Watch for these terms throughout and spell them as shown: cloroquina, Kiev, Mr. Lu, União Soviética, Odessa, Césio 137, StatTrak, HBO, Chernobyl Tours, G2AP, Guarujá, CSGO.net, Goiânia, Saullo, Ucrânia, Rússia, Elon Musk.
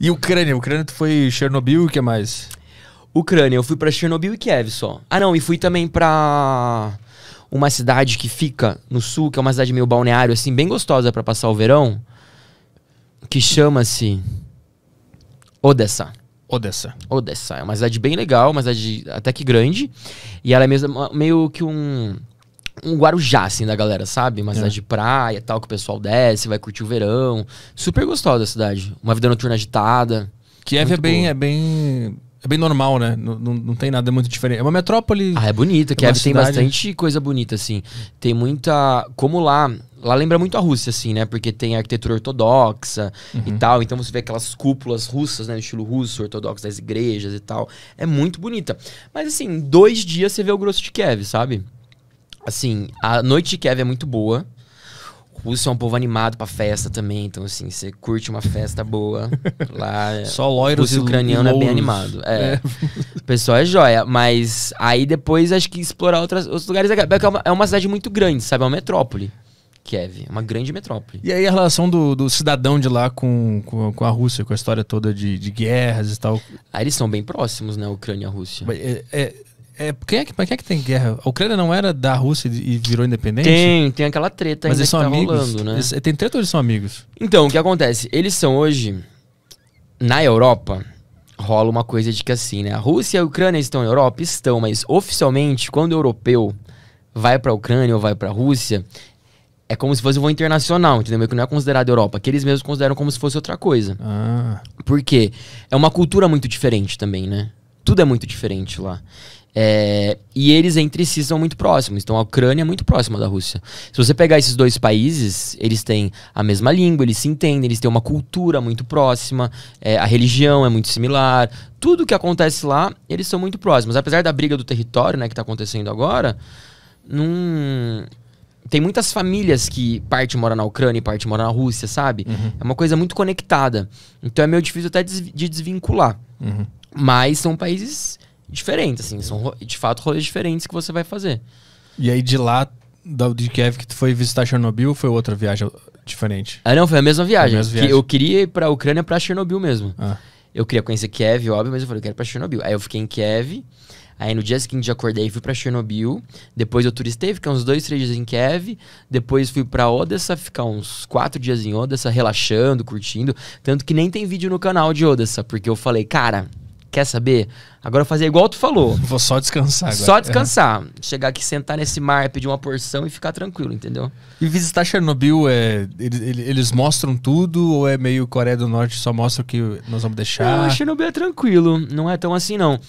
E Ucrânia? Ucrânia tu foi Chernobyl, o que mais? Ucrânia, eu fui pra Chernobyl e Kiev só. Ah não, e fui também pra uma cidade que fica no sul, que é uma cidade meio balneário, assim, bem gostosa pra passar o verão, que chama-se Odessa. Odessa. Odessa, é uma cidade bem legal, uma cidade até que grande, e ela é meio que um Guarujá, assim, da galera, sabe? Uma cidade de praia e tal, que o pessoal desce, vai curtir o verão. Super gostosa da cidade. Uma vida noturna agitada. Kiev é bem normal, né? Não tem nada muito diferente. É uma metrópole... Ah, é bonita. Kiev tem bastante coisa bonita, assim. Tem muita... Como lá... Lá lembra muito a Rússia, assim, né? Porque tem a arquitetura ortodoxa e tal. Então você vê aquelas cúpulas russas, né? No estilo russo, ortodoxo, das igrejas e tal. É muito bonita. Mas, assim, em 2 dias você vê o grosso de Kiev, sabe? Assim, a noite de Kiev é muito boa. O russo é um povo animado pra festa também. Então, assim, você curte uma festa boa. Lá, só loiros e ucraniano é bem animado. É. O pessoal é joia. Mas aí depois acho que explorar outros lugares. É uma cidade muito grande, sabe? É uma metrópole. Kiev, uma grande metrópole. E aí a relação do cidadão de lá com a Rússia, com a história toda de guerras e tal? Ah, eles são bem próximos, né? Ucrânia e a Rússia. Quem é que tem guerra? A Ucrânia não era da Rússia e virou independente? Tem aquela treta ainda. Mas eles são amigos? Rolando, né? Tem treta ou eles são amigos? Então, o que acontece? Eles são hoje, na Europa, rola uma coisa de que assim, né? A Rússia e a Ucrânia estão na Europa? Estão, mas oficialmente, quando o europeu vai pra Ucrânia ou vai pra Rússia, é como se fosse um voo internacional, entendeu? Que não é considerado Europa, que eles mesmos consideram como se fosse outra coisa. Ah. Por quê? É uma cultura muito diferente também, né? Tudo é muito diferente lá. E eles entre si são muito próximos. Então a Ucrânia é muito próxima da Rússia. Se você pegar esses 2 países, eles têm a mesma língua, eles se entendem, eles têm uma cultura muito próxima, a religião é muito similar. Tudo que acontece lá, eles são muito próximos. Apesar da briga do território, né, que tá acontecendo agora, tem muitas famílias que parte mora na Ucrânia e parte mora na Rússia, sabe? Uhum. É uma coisa muito conectada. Então é meio difícil até de desvincular. Uhum. Mas são países diferentes, assim, são de fato rolês diferentes que você vai fazer. E aí de lá, de Kiev, que tu foi visitar Chernobyl, ou foi outra viagem diferente? Ah não, foi a mesma viagem. Que eu queria ir pra Ucrânia, pra Chernobyl mesmo. Ah. Eu queria conhecer Kiev, óbvio, mas eu falei, eu quero ir pra Chernobyl. Aí eu fiquei em Kiev, aí no dia seguinte eu acordei e fui pra Chernobyl, depois eu turistei, fiquei uns 2, 3 dias em Kiev, depois fui pra Odessa, ficar uns 4 dias em Odessa, relaxando, curtindo, tanto que nem tem vídeo no canal de Odessa, porque eu falei, cara... Quer saber? Agora eu fazer igual tu falou. Vou só descansar agora. Só descansar. Chegar aqui, sentar nesse mar, pedir uma porção e ficar tranquilo, entendeu? E visitar Chernobyl, eles mostram tudo ou é meio Coreia do Norte, só mostra o que nós vamos deixar? Não, Chernobyl é tranquilo. Não é tão assim, não.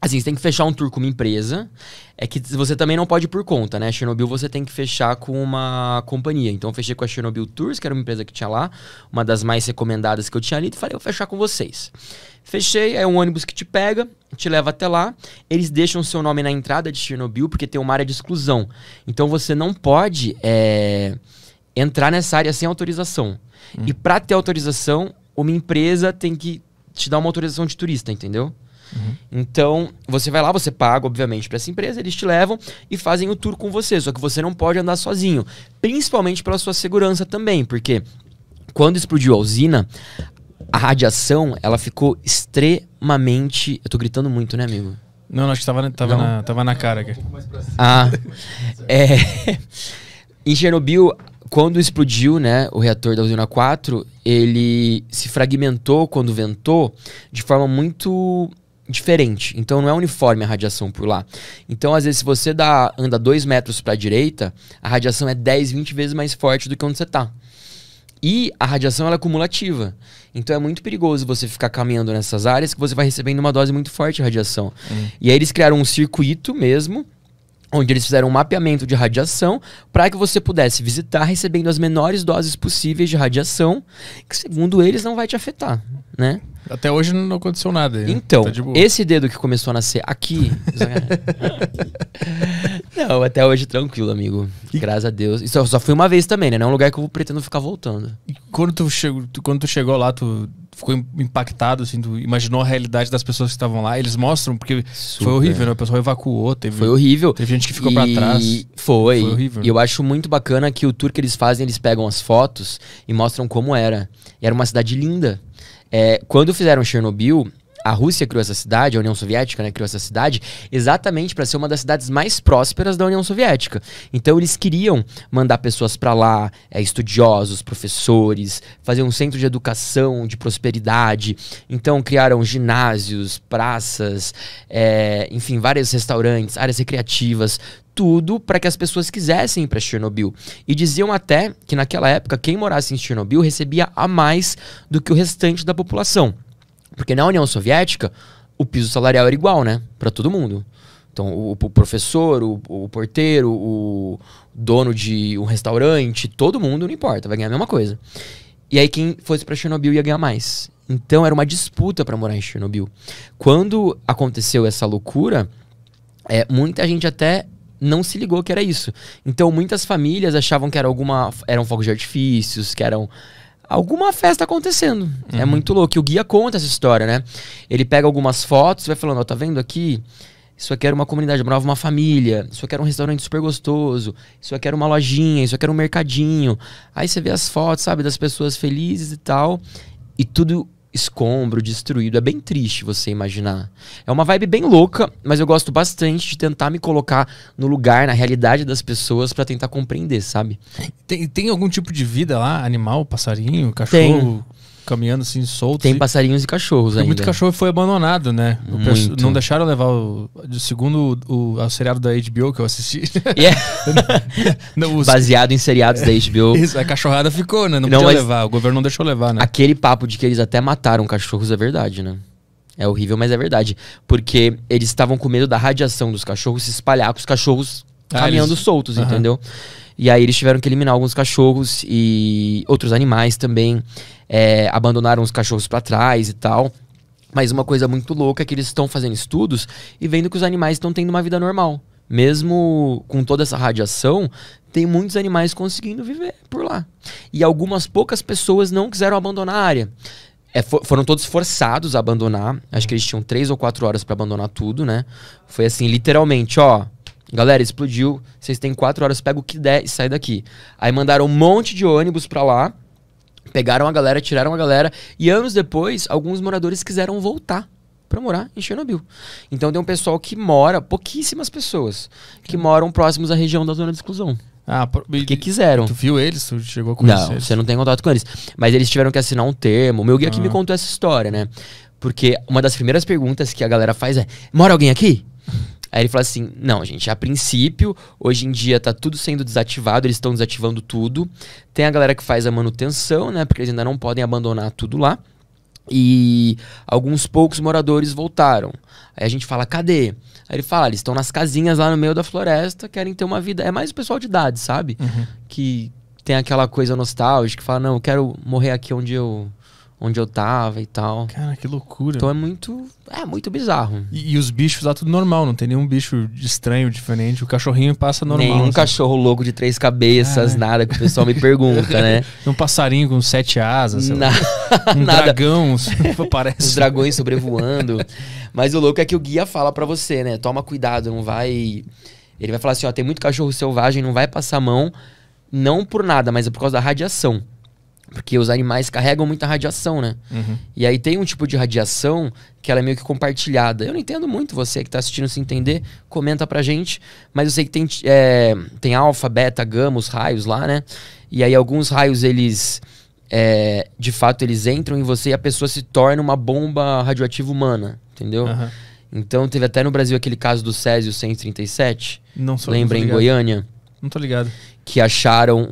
Assim, você tem que fechar um tour com uma empresa. É que você também não pode ir por conta, né? Chernobyl você tem que fechar com uma companhia. Então eu fechei com a Chernobyl Tours, que era uma empresa que tinha lá. Uma das mais recomendadas que eu tinha ali. E falei, eu vou fechar com vocês. Fechei, é um ônibus que te pega, te leva até lá. Eles deixam seu nome na entrada de Chernobyl porque tem uma área de exclusão. Então você não pode entrar nessa área sem autorização. E pra ter autorização, uma empresa tem que te dar uma autorização de turista, entendeu? Então você vai lá, você paga, obviamente, pra essa empresa. Eles te levam e fazem o tour com você. Só que você não pode andar sozinho. Principalmente pela sua segurança também. Porque quando explodiu a usina... A radiação, ela ficou extremamente... Eu tô gritando muito, né, amigo? Não, acho que tava na cara aqui. Um pouco mais pra cima. Ah, em Chernobyl, quando explodiu, né, o reator da usina 4, ele se fragmentou quando ventou de forma muito diferente. Então não é uniforme a radiação por lá. Então, às vezes, se você anda 2 metros pra direita, a radiação é 10, 20 vezes mais forte do que onde você tá. E a radiação ela é cumulativa. Então é muito perigoso você ficar caminhando nessas áreas que você vai recebendo uma dose muito forte de radiação. E aí eles criaram um circuito mesmo, onde eles fizeram um mapeamento de radiação para que você pudesse visitar recebendo as menores doses possíveis de radiação, que segundo eles não vai te afetar, né? Até hoje não aconteceu nada. Né? Então, tá esse dedo que começou a nascer aqui... Não, até hoje tranquilo, amigo. Graças a Deus. Isso eu só fui uma vez também, né? Não é um lugar que eu pretendo ficar voltando. E quando tu chegou lá, tu ficou impactado, assim, tu imaginou a realidade das pessoas que estavam lá. Eles mostram, porque foi horrível, né? O pessoal evacuou, foi horrível. Teve gente que ficou pra trás. Foi horrível. E eu acho muito bacana que o tour que eles fazem, eles pegam as fotos e mostram como era. E era uma cidade linda. Quando fizeram Chernobyl, a Rússia criou essa cidade, a União Soviética, né, criou essa cidade exatamente para ser uma das cidades mais prósperas da União Soviética. Então eles queriam mandar pessoas para lá, estudiosos, professores, fazer um centro de educação, de prosperidade. Então criaram ginásios, praças, enfim, vários restaurantes, áreas recreativas, tudo para que as pessoas quisessem ir para Chernobyl. E diziam até que naquela época quem morasse em Chernobyl recebia a mais do que o restante da população. Porque na União Soviética, o piso salarial era igual, né? Pra todo mundo. Então, o professor, o porteiro, o dono de um restaurante, todo mundo, não importa, vai ganhar a mesma coisa. E aí, quem fosse pra Chernobyl ia ganhar mais. Então, era uma disputa pra morar em Chernobyl. Quando aconteceu essa loucura, muita gente até não se ligou que era isso. Então, muitas famílias achavam que eram fogos de artifícios, que eram alguma festa acontecendo. Uhum. É muito louco. E o guia conta essa história, né? Ele pega algumas fotos e vai falando, ó, tá vendo aqui? Isso aqui era uma comunidade, morava uma família. Isso aqui era um restaurante super gostoso. Isso aqui era uma lojinha, isso aqui era um mercadinho. Aí você vê as fotos, sabe, das pessoas felizes e tal. E tudo escombro, destruído. É bem triste você imaginar. É uma vibe bem louca, mas eu gosto bastante de tentar me colocar no lugar, na realidade das pessoas, pra tentar compreender, sabe? Tem algum tipo de vida lá? Animal, passarinho, cachorro? Tem. Caminhando assim, solto? Tem passarinhos e cachorros ainda. Muito cachorro foi abandonado, né? Muito. Não deixaram levar segundo o seriado da HBO que eu assisti. Yeah. Baseado em seriados da HBO. Isso, a cachorrada ficou, né? Não podia levar, o governo não deixou levar, né? Aquele papo de que eles até mataram cachorros é verdade, né? É horrível, mas é verdade. Porque eles estavam com medo da radiação dos cachorros se espalhar com os cachorros caminhando soltos, entendeu? E aí eles tiveram que eliminar alguns cachorros e outros animais também. Abandonaram os cachorros pra trás e tal. Mas uma coisa muito louca é que eles estão fazendo estudos e vendo que os animais estão tendo uma vida normal. Mesmo com toda essa radiação, tem muitos animais conseguindo viver por lá. E algumas poucas pessoas não quiseram abandonar a área. Foram todos forçados a abandonar. Acho que eles tinham 3 ou 4 horas pra abandonar tudo, né? Foi assim, literalmente, ó, galera, explodiu, vocês têm 4 horas, pega o que der e sai daqui. Aí mandaram um monte de ônibus pra lá, pegaram a galera, tiraram a galera, e anos depois, alguns moradores quiseram voltar pra morar em Chernobyl. Então tem um pessoal que mora, pouquíssimas pessoas, que moram próximos à região da zona de exclusão. Ah, porque quiseram. Tu viu eles? Tu chegou a conhecer? Não, você não tem contato com eles. Mas eles tiveram que assinar um termo. O meu guia que me contou essa história, né? Porque uma das primeiras perguntas que a galera faz é: mora alguém aqui? Aí ele falou assim, não, gente, a princípio, hoje em dia tá tudo sendo desativado, eles estão desativando tudo. Tem a galera que faz a manutenção, né, porque eles ainda não podem abandonar tudo lá. E alguns poucos moradores voltaram. Aí a gente fala, cadê? Aí ele fala, eles estão nas casinhas lá no meio da floresta, querem ter uma vida. É mais o pessoal de idade, sabe? Uhum. Que tem aquela coisa nostálgica, que fala, não, eu quero morrer aqui onde eu tava e tal. Cara, que loucura. Então é muito bizarro. E os bichos lá tudo normal, não tem nenhum bicho estranho, diferente. O cachorrinho passa normal. Nenhum cachorro louco de 3 cabeças, nada, que o pessoal me pergunta, né? Um passarinho com 7 asas, sei lá. Nada. Dragão, parece. Os dragões sobrevoando. Mas o louco é que o guia fala pra você, né? Toma cuidado, não vai... Ele vai falar assim, ó, tem muito cachorro selvagem, não vai passar a mão, não por nada, mas é por causa da radiação. Porque os animais carregam muita radiação, né? Uhum. E aí tem um tipo de radiação que ela é meio que compartilhada. Eu não entendo muito, você que tá assistindo, se entender, comenta pra gente. Mas eu sei que tem alfa, beta, gama, os raios lá, né? E aí alguns raios, eles... de fato, eles entram em você e a pessoa se torna uma bomba radioativa humana, entendeu? Uhum. Então teve até no Brasil aquele caso do Césio 137. Não sou, lembra, em Goiânia? Não tô ligado. Que acharam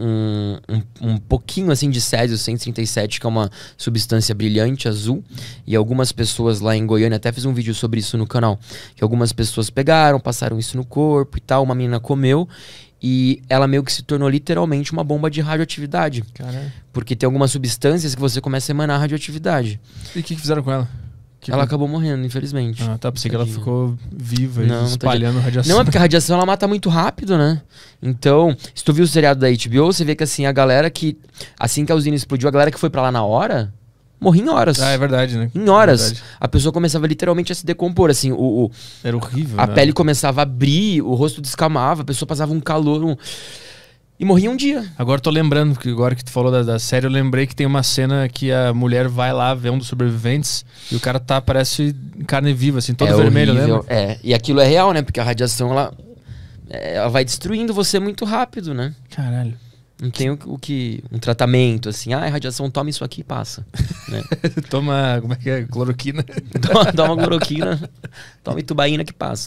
um pouquinho assim de Césio 137, que é uma substância brilhante, azul. E algumas pessoas lá em Goiânia, até fiz um vídeo sobre isso no canal, que algumas pessoas pegaram, passaram isso no corpo e tal. Uma menina comeu e ela meio que se tornou literalmente uma bomba de radioatividade. Caralho. Porque tem algumas substâncias que você começa a emanar radioatividade. E o que fizeram com ela? Ela acabou morrendo, infelizmente. Ah, tá. Pensei que ela ficou viva e espalhando radiação. Não, é porque a radiação ela mata muito rápido, né? Então, se tu viu o seriado da HBO, você vê que assim, a galera que... Assim que a usina explodiu, a galera que foi pra lá na hora... Morri em horas. Ah, é verdade, né? Em horas. É verdade. A pessoa começava literalmente a se decompor, assim. Era horrível, A pele começava a abrir, o rosto descamava, a pessoa passava um calor... E morri um dia. Agora tô lembrando, que agora que tu falou da série, eu lembrei que tem uma cena que a mulher vai lá ver um dos sobreviventes e o cara tá, parece carne viva, assim, todo vermelho, horrível, lembra? É, e aquilo é real, né? Porque a radiação, ela vai destruindo você muito rápido, né? Caralho. Não tem um tratamento, assim, ah, radiação, toma isso aqui e passa. Né? Toma, como é que é? Cloroquina? Toma cloroquina, toma itubaína que passa.